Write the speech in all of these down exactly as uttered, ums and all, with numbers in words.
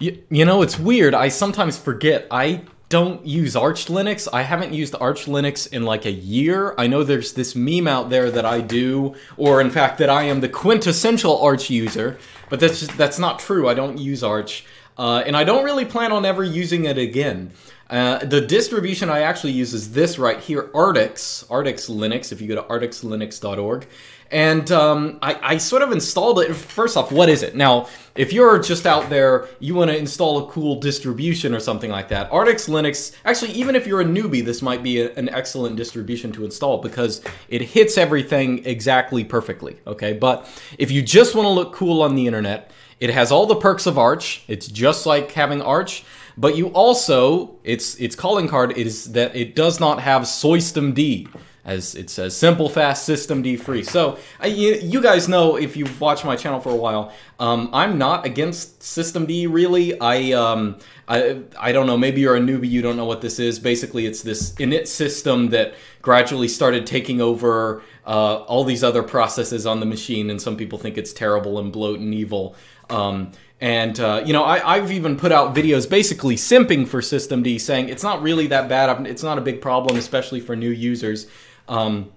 You, you know, it's weird. I sometimes forget. I don't use Arch Linux. I haven't used Arch Linux in like a year. I know there's this meme out there that I do, or in fact that I am the quintessential Arch user, but that's just, that's not true. I don't use Arch, uh, and I don't really plan on ever using it again. Uh, the distribution I actually use is this right here, Artix, Artix Linux, if you go to artix linux dot org. And um, I, I sort of installed it. First off, what is it? Now, if you're just out there, you want to install a cool distribution or something like that, Artix Linux, actually, even if you're a newbie, this might be a, an excellent distribution to install because it hits everything exactly perfectly, okay? But if you just want to look cool on the internet, it has all the perks of Arch. It's just like having Arch. But you also, its its calling card is that it does not have systemd, as it says, simple, fast, systemd free. So I, you, you guys know, if you've watched my channel for a while, um, I'm not against systemd really. I, um, I I don't know, maybe you're a newbie, you don't know what this is. Basically, it's this init system that gradually started taking over uh, all these other processes on the machine, and some people think it's terrible and bloat and evil. Um, And, uh, you know, I, I've even put out videos basically simping for systemd, saying it's not really that bad. It's not a big problem, especially for new users. Um,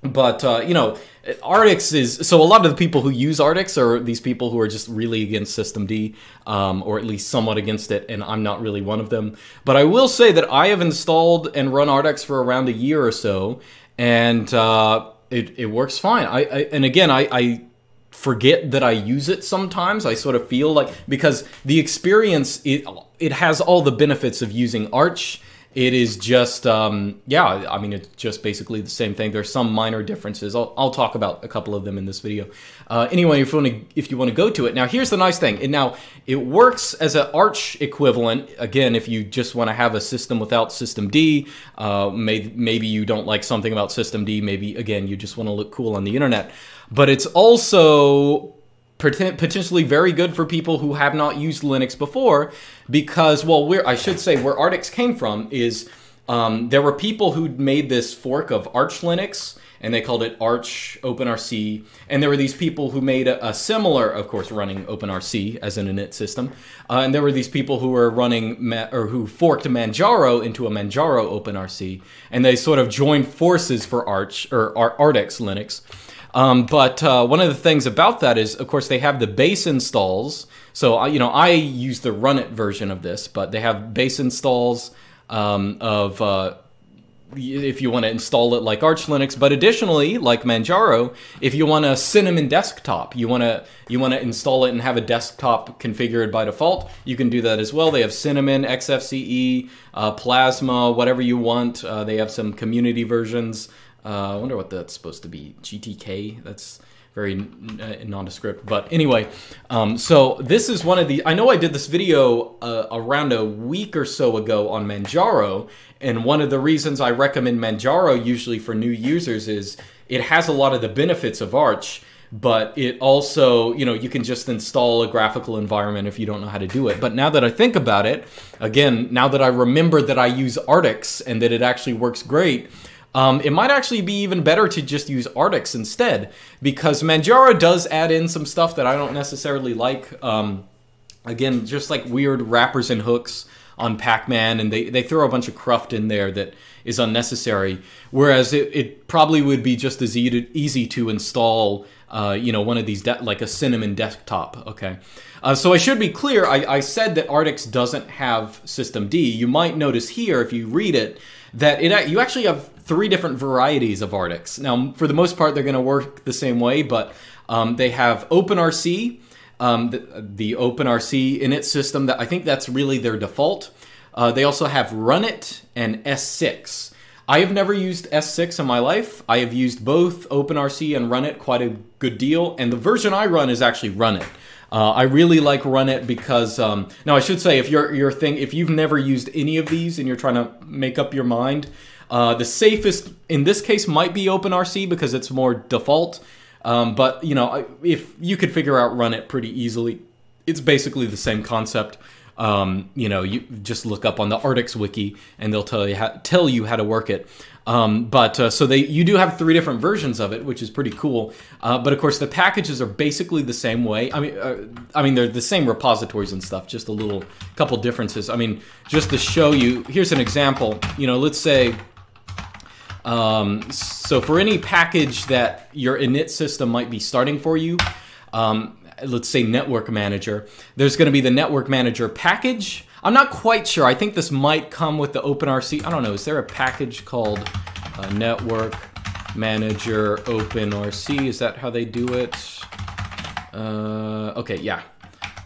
but, uh, you know, Artix is... So a lot of the people who use Artix are these people who are just really against systemd, um, or at least somewhat against it, and I'm not really one of them. But I will say that I have installed and run Artix for around a year or so, and uh, it, it works fine. I, I And again, I... I forget that I use it sometimes. I sort of feel like, because the experience, it, it has all the benefits of using Arch. It is just, um, yeah, I mean, it's just basically the same thing. There's some minor differences. I'll, I'll talk about a couple of them in this video. Uh, anyway, if you want to, if you want to go to it. Now, here's the nice thing. And now, it works as an Arch equivalent. Again, if you just want to have a system without systemd, uh, may, maybe you don't like something about systemd. Maybe, again, you just want to look cool on the internet. But it's also potentially very good for people who have not used Linux before, because, well, where I should say where Artix came from is um, there were people who'd made this fork of Arch Linux, and they called it Arch OpenRC, and there were these people who made a, a similar, of course, running OpenRC as an init system, uh, and there were these people who were running, ma or who forked Manjaro into a Manjaro OpenRC, and they sort of joined forces for Arch, or Ar Artix Linux. Um, but uh, one of the things about that is, of course, they have the base installs. So, you know, I use the Runit version of this, but they have base installs um, of, uh, if you want to install it like Arch Linux. But additionally, like Manjaro, if you want a Cinnamon desktop, you want to you want to install it and have a desktop configured by default, you can do that as well. They have Cinnamon, X F C E, uh, Plasma, whatever you want. Uh, they have some community versions. Uh, I wonder what that's supposed to be. G T K? That's very uh, nondescript. But anyway, um, so this is one of the... I know I did this video uh, around a week or so ago on Manjaro, and one of the reasons I recommend Manjaro usually for new users is it has a lot of the benefits of Arch, but it also, you know, you can just install a graphical environment if you don't know how to do it. But now that I think about it, again, now that I remember that I use Artix and that it actually works great, Um, it might actually be even better to just use Artix instead, because Manjaro does add in some stuff that I don't necessarily like. Um, again, just like weird wrappers and hooks on Pac-Man, and they, they throw a bunch of cruft in there that is unnecessary. Whereas it, it probably would be just as e to, easy to install, uh, you know, one of these, like a Cinnamon desktop, okay? Uh, so I should be clear, I, I said that Artix doesn't have systemd. You might notice here, if you read it, that it you actually have three different varieties of Artix. Now, for the most part, they're going to work the same way, but um, they have OpenRC, um, the, the OpenRC init system. That I think that's really their default. Uh, they also have Runit and S six. I have never used S six in my life. I have used both OpenRC and Runit quite a good deal, and the version I run is actually Runit. Uh, I really like Runit because um, now I should say, if you're your thing, if you've never used any of these and you're trying to make up your mind, uh, the safest in this case might be OpenRC because it's more default. Um, but you know, if you could figure out Runit pretty easily, it's basically the same concept. Um, you know, you just look up on the Artix wiki and they'll tell you how, tell you how to work it. Um, but uh, so they you do have three different versions of it, which is pretty cool. Uh, but of course, the packages are basically the same way. I mean, uh, I mean they're the same repositories and stuff, just a little couple differences. I mean, just to show you, here's an example. You know, let's say. Um, so for any package that your init system might be starting for you, um, let's say network manager, there's going to be the network manager package. I'm not quite sure. I think this might come with the OpenRC. I don't know. Is there a package called uh, network manager OpenRC? Is that how they do it? Uh, okay, yeah.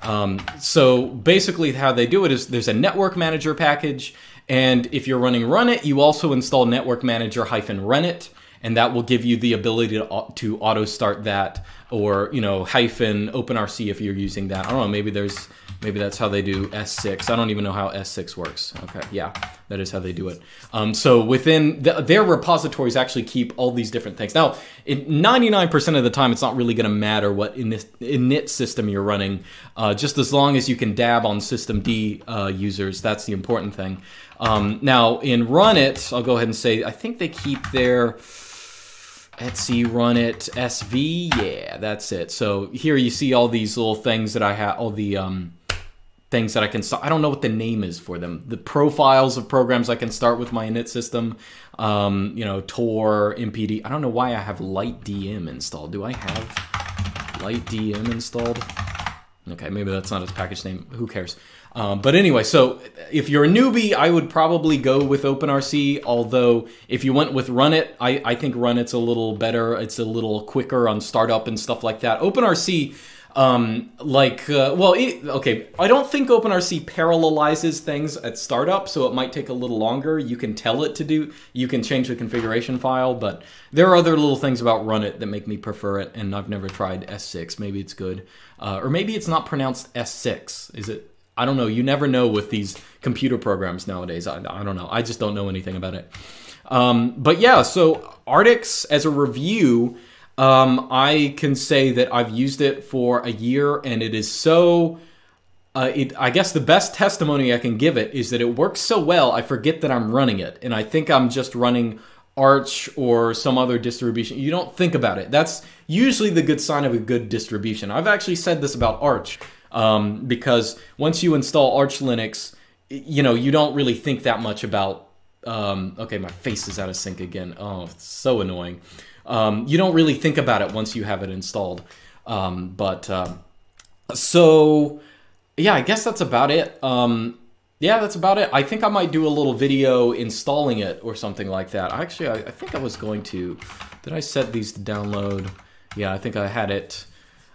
Um, so basically how they do it is there's a network manager package. And if you're running Runit, you also install network manager hyphen Runit, and that will give you the ability to, to auto start that, or, you know, hyphen OpenRC if you're using that. I don't know, maybe there's, maybe that's how they do S six. I don't even know how S six works. Okay, yeah, that is how they do it. Um, so within the, their repositories actually keep all these different things. Now, ninety-nine percent of the time, it's not really gonna matter what in this init system you're running, uh, just as long as you can dab on systemd uh, users, that's the important thing. Um, now in Runit, I'll go ahead and say, I think they keep their etsy Runit S V. Yeah, that's it. So here you see all these little things that I have, all the um, things that I can start. I don't know what the name is for them. The profiles of programs I can start with my init system, um, you know, Tor, M P D. I don't know why I have LightDM installed. Do I have LightDM installed? Okay, maybe that's not its package name. Who cares? Um, but anyway, so if you're a newbie, I would probably go with OpenRC, although if you went with Runit, I, I think Runit's a little better. It's a little quicker on startup and stuff like that. OpenRC, um, like, uh, well, it, okay, I don't think OpenRC parallelizes things at startup, so it might take a little longer. You can tell it to do, you can change the configuration file, but there are other little things about Runit that make me prefer it, and I've never tried S six. Maybe it's good, uh, or maybe it's not pronounced S six. Is it? I don't know. You never know with these computer programs nowadays. I, I don't know. I just don't know anything about it. Um, but yeah, so Artix as a review, um, I can say that I've used it for a year and it is so, uh, it, I guess the best testimony I can give it is that it works so well, I forget that I'm running it. And I think I'm just running Arch or some other distribution. You don't think about it. That's usually the good sign of a good distribution. I've actually said this about Arch. Um, because once you install Arch Linux, you know, you don't really think that much about, um, okay, my face is out of sync again. Oh, it's so annoying. Um, you don't really think about it once you have it installed. Um, but, um, so yeah, I guess that's about it. Um, yeah, that's about it. I think I might do a little video installing it or something like that. Actually, I, I think I was going to, did I set these to download? Yeah, I think I had it.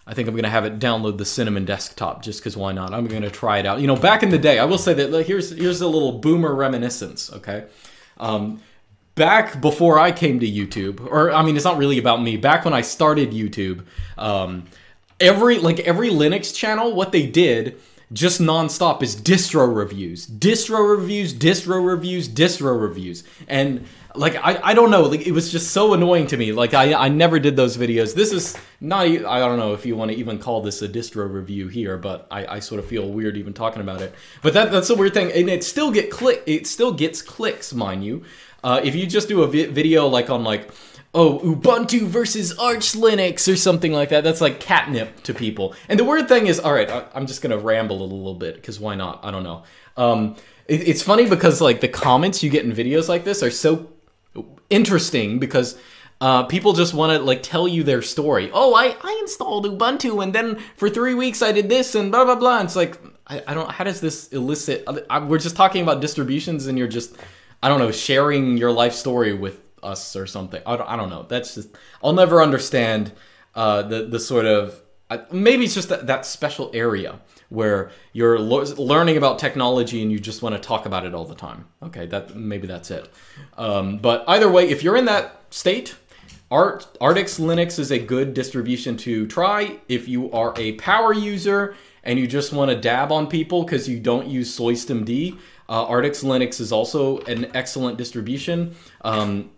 I think I'm gonna have it download the Cinnamon desktop just because why not? I'm gonna try it out. You know, back in the day, I will say that here's here's a little boomer reminiscence, okay? Um, back before I came to YouTube, or I mean, it's not really about me. Back when I started YouTube, um, every like every Linux channel, what they did just nonstop is distro reviews, distro reviews, distro reviews, distro reviews, and. Like, I, I don't know, like, it was just so annoying to me. Like, I, I never did those videos. This is not, I don't know if you want to even call this a distro review here, but I, I sort of feel weird even talking about it. But that, that's a weird thing, and it still, get click, it still gets clicks, mind you. Uh, if you just do a vi video like on like, oh, Ubuntu versus Arch Linux or something like that, that's like catnip to people. And the weird thing is, all right, I, I'm just going to ramble a little bit, because why not? I don't know. Um, it, it's funny because like the comments you get in videos like this are so interesting because uh, people just want to like tell you their story. Oh, I, I installed Ubuntu and then for three weeks I did this and blah, blah, blah. And it's like, I, I don't, how does this elicit? I, I, we're just talking about distributions and you're just, I don't know, sharing your life story with us or something. I don't, I don't know. That's just, I'll never understand uh, the, the sort of, uh, maybe it's just that, that special area where you're learning about technology and you just want to talk about it all the time. Okay, that maybe that's it. Um, but either way, if you're in that state, Art, Artix Linux is a good distribution to try. If you are a power user and you just want to dab on people because you don't use systemd, uh, Artix Linux is also an excellent distribution. Um,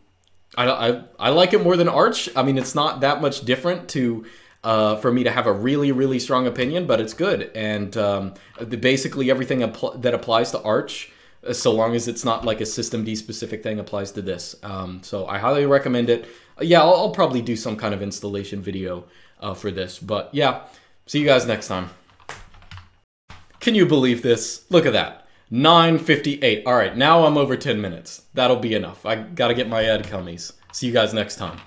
I, I, I like it more than Arch. I mean, it's not that much different to uh, for me to have a really, really strong opinion, but it's good. And um, the, basically everything apl that applies to Arch, so long as it's not like a systemd specific thing, applies to this. Um, so I highly recommend it. Yeah, I'll, I'll probably do some kind of installation video uh, for this, but yeah, see you guys next time. Can you believe this? Look at that. nine fifty-eight. All right, now I'm over ten minutes. That'll be enough. I gotta get my ad cummies. See you guys next time.